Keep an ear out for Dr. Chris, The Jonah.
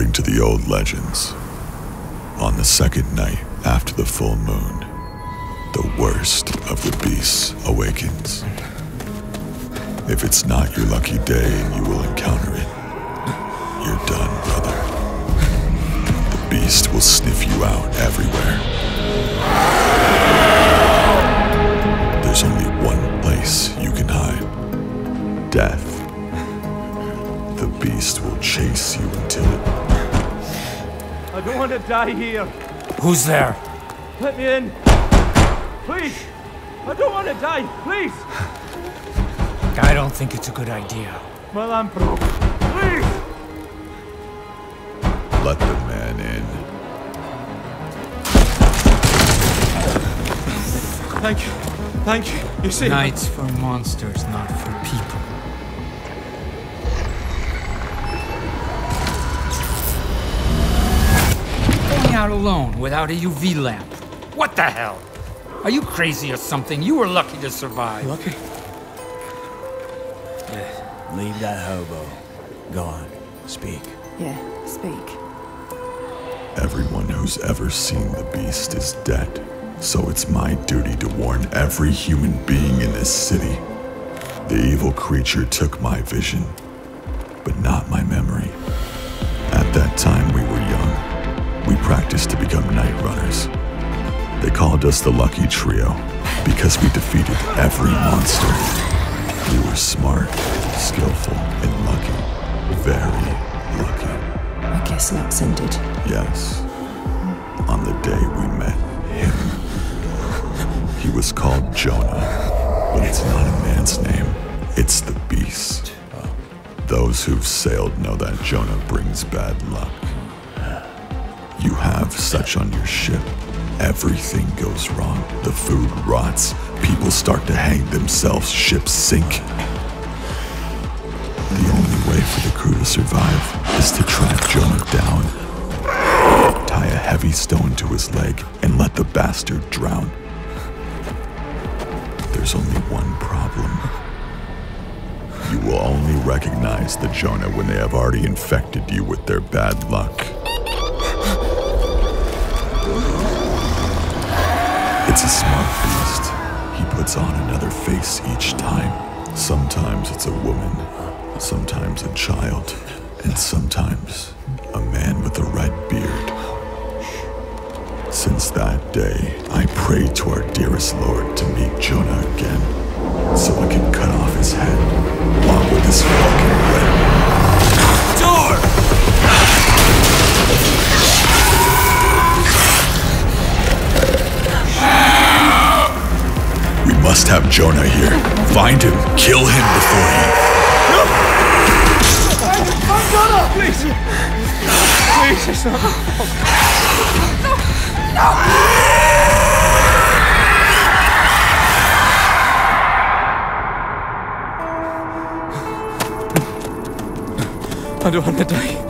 according to the old legends, on the second night after the full moon, the worst of the beasts awakens. If it's not your lucky day and you will encounter it, you're done, brother. The beast will sniff you out everywhere. There's only one place you can hide: death. The beast will chase you until it... I don't want to die here. Who's there? Let me in. Please. I don't want to die. Please. I don't think it's a good idea. Well, I'm broke. Please. Let the man in. Thank you. Thank you. You see... Nights for monsters, not for people. Out alone without a UV lamp. What the hell? Are you crazy or something? You were lucky to survive. Lucky? Yeah. Leave that hobo. Go on. Speak. Yeah, speak. Everyone who's ever seen the beast is dead, so it's my duty to warn every human being in this city. The evil creature took my vision, but not my memory. At that time, we were young. We practiced to become night runners. They called us the Lucky Trio because we defeated every monster. We were smart, skillful, and lucky. Very lucky. I guess luck's ended. Yes. On the day we met him. He was called Jonah, but it's not a man's name. It's the beast. Those who've sailed know that Jonah brings bad luck. You have such on your ship. Everything goes wrong. The food rots. People start to hang themselves. Ships sink. The only way for the crew to survive is to track Jonah down, tie a heavy stone to his leg, and let the bastard drown. There's only one problem. You will only recognize the Jonah when they have already infected you with their bad luck. It's a smart beast. He puts on another face each time. Sometimes it's a woman, sometimes a child, and sometimes a man with a red beard. Since that day, I prayed to our dearest Lord to meet Jonah again, so I could cut off his head, along with his fucking leg. Must have Jonah here. Find him. Kill him before he... No! I'm Jonah! Please! Please, it's not... No! No! I don't want to die.